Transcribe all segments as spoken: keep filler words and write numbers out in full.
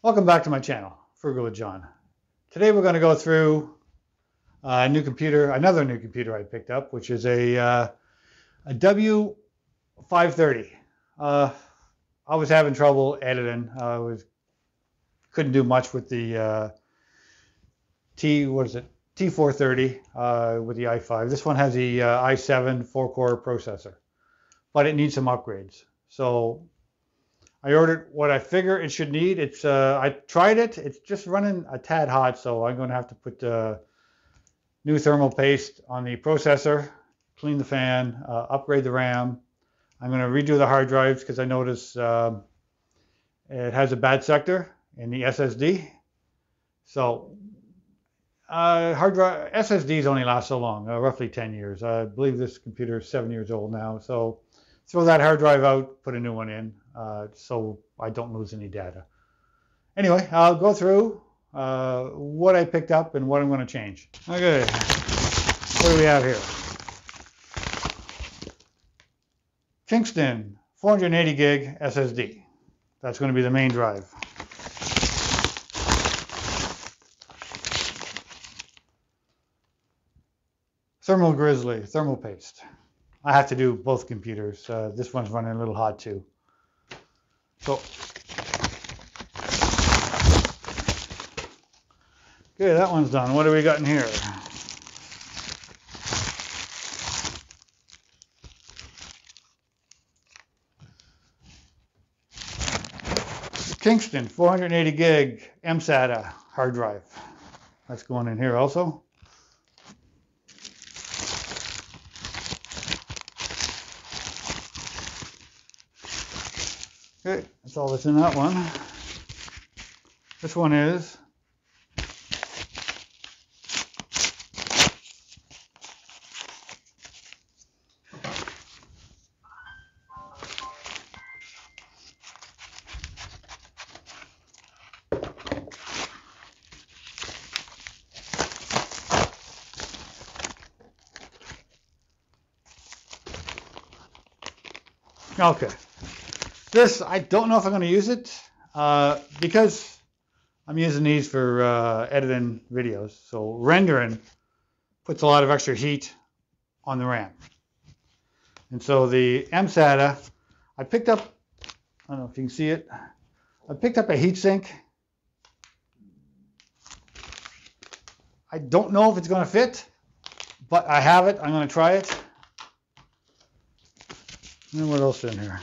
Welcome back to my channel, Frugal with John. Today we're going to go through a new computer, another new computer I picked up, which is a, uh, a W five thirty. Uh, I was having trouble editing. I was, couldn't do much with the uh, T, what is it? T four thirty uh, with the i five. This one has the uh, i seven four-core processor, but it needs some upgrades. So I ordered what I figure it should need. It's uh, I tried it. It's just running a tad hot, so I'm going to have to put uh, new thermal paste on the processor, clean the fan, uh, upgrade the RAM. I'm going to redo the hard drives because I notice um, it has a bad sector in the S S D. So uh, hard drive S S Ds only last so long, uh, roughly ten years. I believe this computer is seven years old now. So throw that hard drive out, put a new one in. Uh, so I don't lose any data. Anyway, I'll go through uh, what I picked up and what I'm going to change. Okay, what do we have here? Kingston four hundred eighty gig S S D. That's going to be the main drive. Thermal Grizzly, thermal paste. I have to do both computers. Uh, this one's running a little hot too. So, okay, that one's done. What do we got in here? Kingston four hundred eighty gig mSATA hard drive. That's going in here also. Okay, that's all that's in that one. This one is okay. This, I don't know if I'm going to use it uh, because I'm using these for uh, editing videos. So rendering puts a lot of extra heat on the RAM. And so the mSATA, I picked up, I don't know if you can see it, I picked up a heatsink. I don't know if it's going to fit, but I have it. I'm going to try it. And what else in here?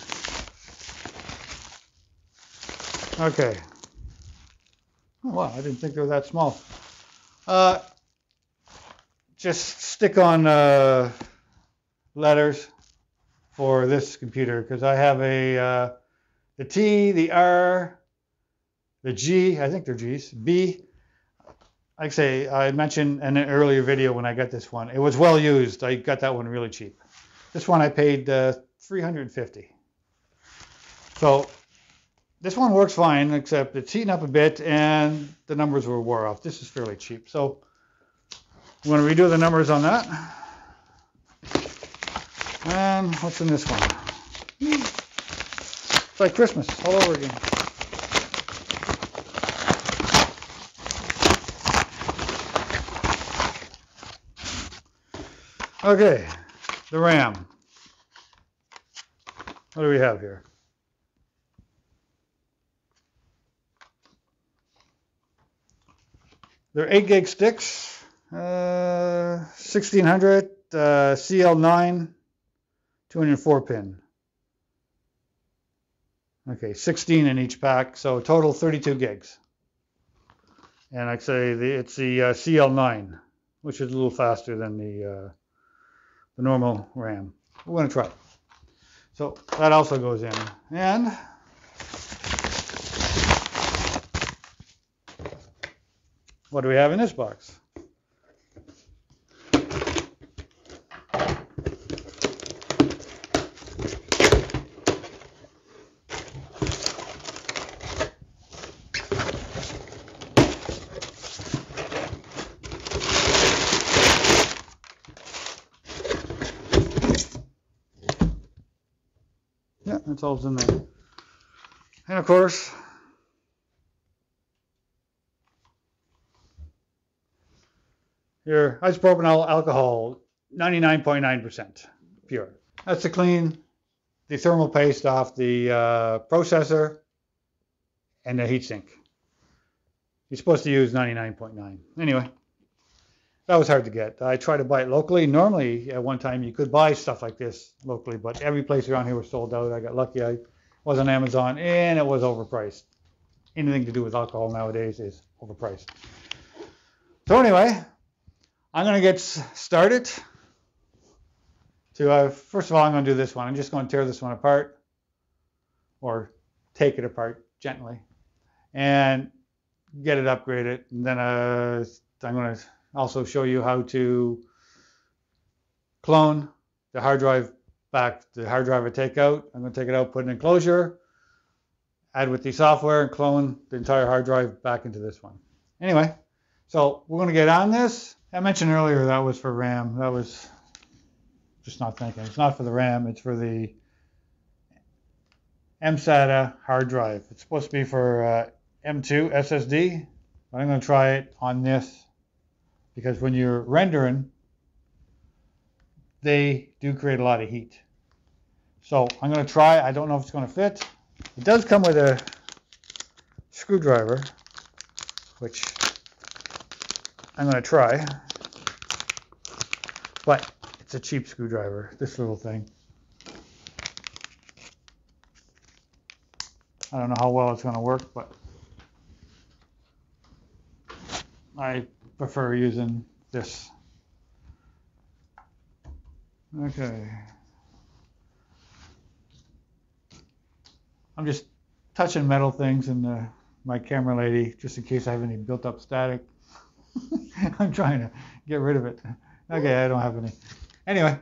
Okay. Oh, wow, I didn't think they were that small. Uh, just stick on uh, letters for this computer because I have a uh, the T, the R, the G. I think they're G's. B. Like I say, I mentioned in an earlier video when I got this one, it was well used. I got that one really cheap. This one I paid uh, three hundred fifty dollars. So this one works fine, except it's heating up a bit and the numbers were wore off. This is fairly cheap. So I'm going to redo the numbers on that. And what's in this one? It's like Christmas all over again. Okay, the RAM. What do we have here? They're eight gig sticks, uh, sixteen hundred, uh, C L nine, two oh four pin. Okay, sixteen in each pack, so total thirty-two gigs. And I'd say the, it's the uh, C L nine, which is a little faster than the, uh, the normal RAM. We're going to try it. So that also goes in. And what do we have in this box? Yeah, that's all in there. And of course, your isopropyl alcohol, ninety-nine point nine percent pure. That's to clean the thermal paste off the uh, processor and the heatsink. You're supposed to use ninety-nine point nine. Anyway, that was hard to get. I tried to buy it locally. Normally, at one time, you could buy stuff like this locally, but every place around here was sold out. I got lucky. I was on Amazon, and it was overpriced. Anything to do with alcohol nowadays is overpriced. So anyway, I'm going to get started. To uh, first of all, I'm going to do this one. I'm just going to tear this one apart, or take it apart gently, and get it upgraded. And then uh, I'm going to also show you how to clone the hard drive back, the hard drive I take out. I'm going to take it out, put an enclosure, add with the software, and clone the entire hard drive back into this one. Anyway, so we're going to get on this. I mentioned earlier that was for RAM. That was just not thinking. It's not for the RAM. It's for the mSATA hard drive. It's supposed to be for uh, M two S S D, but I'm going to try it on this because when you're rendering, they do create a lot of heat. So I'm going to try. I don't know if it's going to fit. It does come with a screwdriver, which I'm going to try, but it's a cheap screwdriver, this little thing. I don't know how well it's going to work, but I prefer using this. Okay. I'm just touching metal things and uh, my camera lady, just in case I have any built-up static. I'm trying to get rid of it. Okay, I don't have any. Anyway,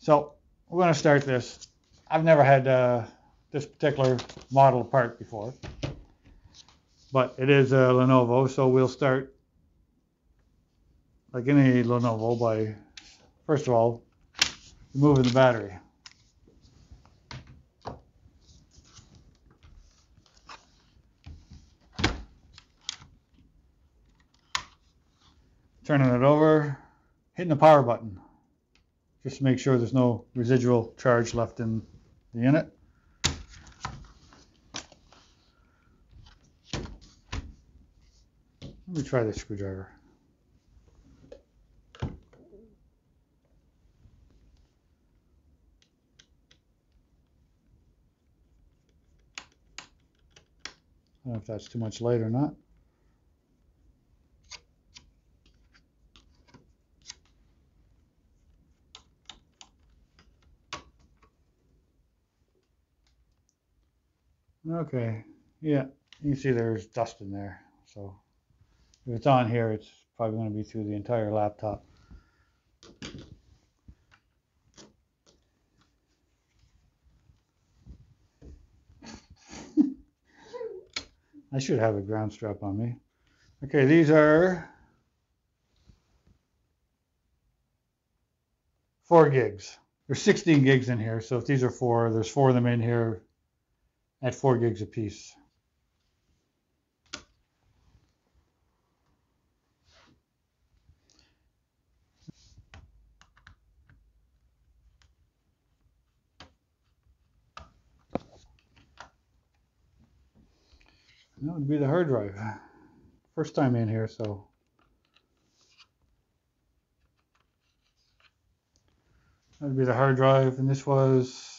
so we're going to start this. I've never had uh, this particular model part before, but it is a Lenovo, so we'll start like any Lenovo by, first of all, removing the battery. Turning it over, hitting the power button, just to make sure there's no residual charge left in the unit. Let me try this screwdriver. I don't know if that's too much light or not. Okay, yeah, you can see there's dust in there. So if it's on here, it's probably going to be through the entire laptop. I should have a ground strap on me. Okay, these are four gigs. There's sixteen gigs in here, so if these are four, there's four of them in here at four gigs a piece. That would be the hard drive. First time in here, so. That would be the hard drive, and this was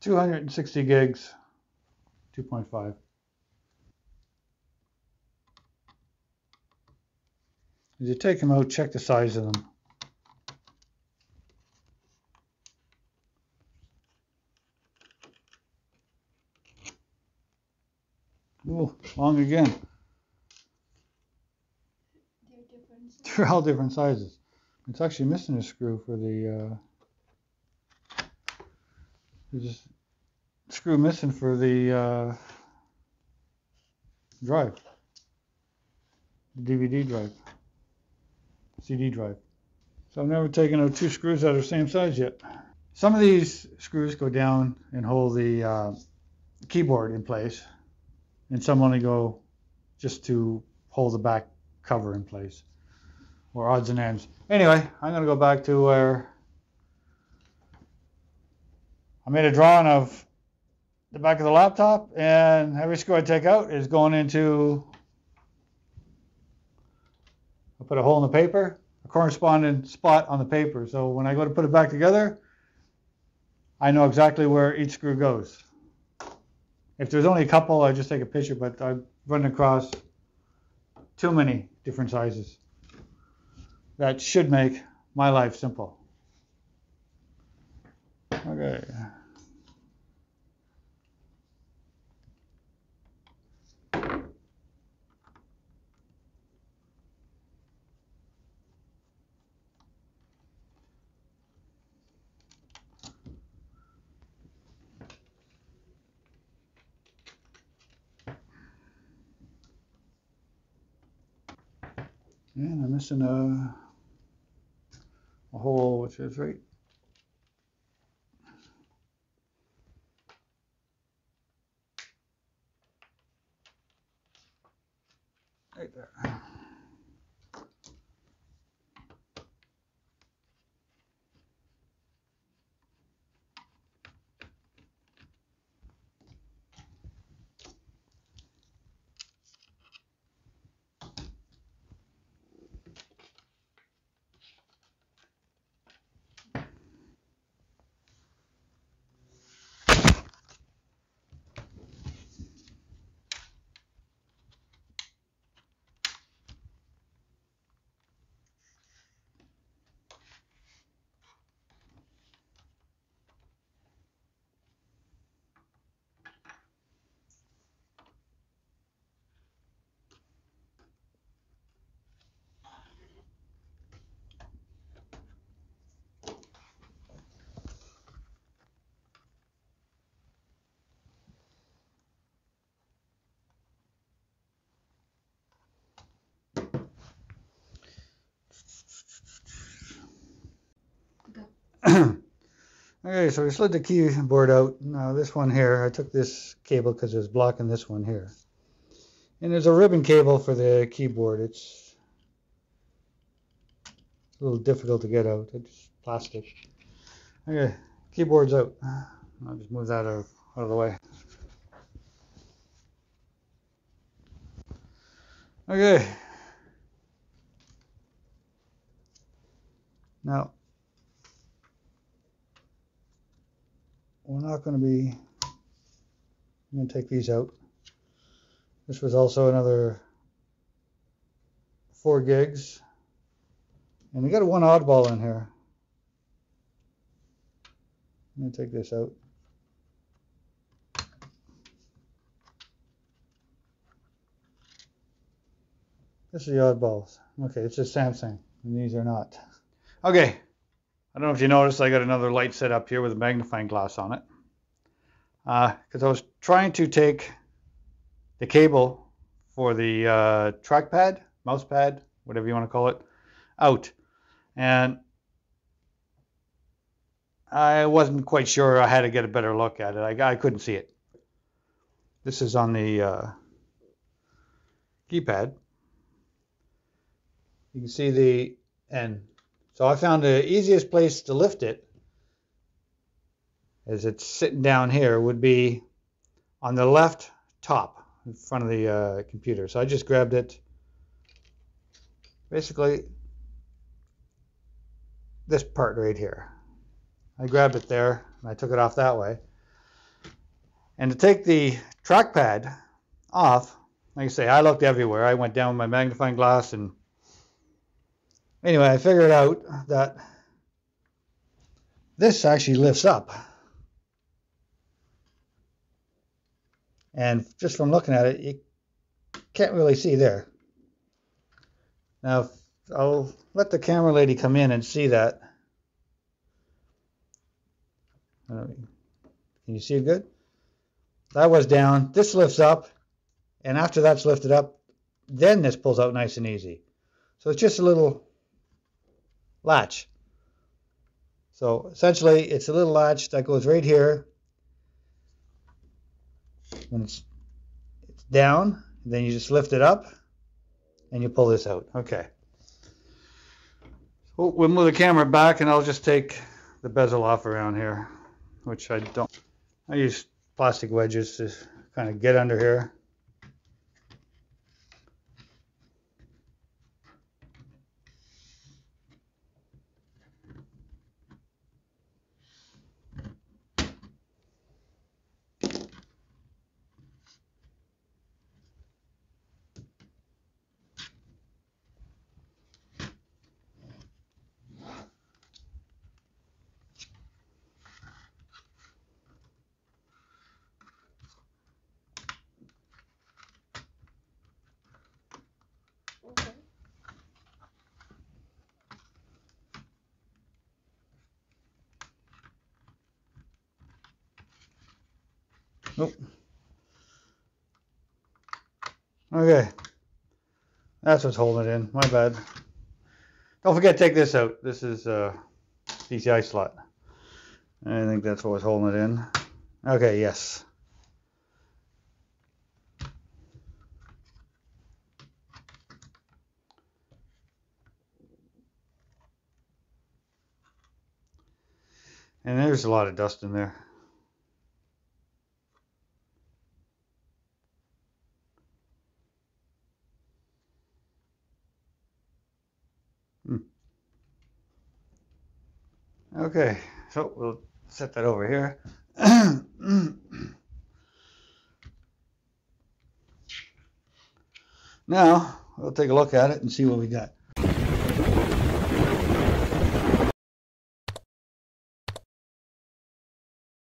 two hundred sixty gigs, two point five. As you take them out, check the size of them. Ooh, long again. They're different sizes. They're all different sizes. It's actually missing a screw for the uh, there's a screw missing for the uh, drive, the D V D drive, C D drive. So I've never taken out two screws that are the same size yet. Some of these screws go down and hold the uh, keyboard in place. And some only go just to hold the back cover in place. or odds and ends. Anyway, I'm going to go back to where I made a drawing of the back of the laptop, and every screw I take out is going into, I put a hole in the paper, a corresponding spot on the paper. So when I go to put it back together, I know exactly where each screw goes. If there's only a couple, I just take a picture, but I've run across too many different sizes. That should make my life simple. Okay. And I'm missing a, a hole, which is right. Right there. Okay, so we slid the keyboard out. Now this one here, I took this cable because it was blocking this one here. And there's a ribbon cable for the keyboard. It's a little difficult to get out. It's plastic. Okay, keyboard's out. I'll just move that out of, out of the way. Okay. Now, we're not going to be, I'm going to take these out. This was also another four gigs. And we got one oddball in here. I'm going to take this out. This is the oddballs. Okay, it's a Samsung, and these are not. Okay. I don't know if you noticed, I got another light set up here with a magnifying glass on it. Because uh, I was trying to take the cable for the uh, trackpad, mouse pad, whatever you want to call it, out. And I wasn't quite sure. I had to get a better look at it. I, I couldn't see it. This is on the uh, keypad. You can see the end. So I found the easiest place to lift it, as it's sitting down here, would be on the left top in front of the uh, computer. So I just grabbed it basically this part right here. I grabbed it there and I took it off that way. And to take the trackpad off, like I say, I looked everywhere. I went down with my magnifying glass and anyway, I figured out that this actually lifts up. And just from looking at it, you can't really see there. Now, I'll let the camera lady come in and see that. Can you see it good? That was down. This lifts up. And after that's lifted up, then this pulls out nice and easy. So it's just a little latch. So essentially it's a little latch that goes right here. When it's, it's down, then you just lift it up and you pull this out. Okay. Oh, we'll move the camera back, and I'll just take the bezel off around here, which I don't. I use plastic wedges to kind of get under here. Nope. Okay, that's what's holding it in. My bad. Don't forget to take this out. This is a D C I slot. I think that's what was holding it in. Okay, yes. And there's a lot of dust in there. Okay, so we'll set that over here. Now, we'll take a look at it and see what we got.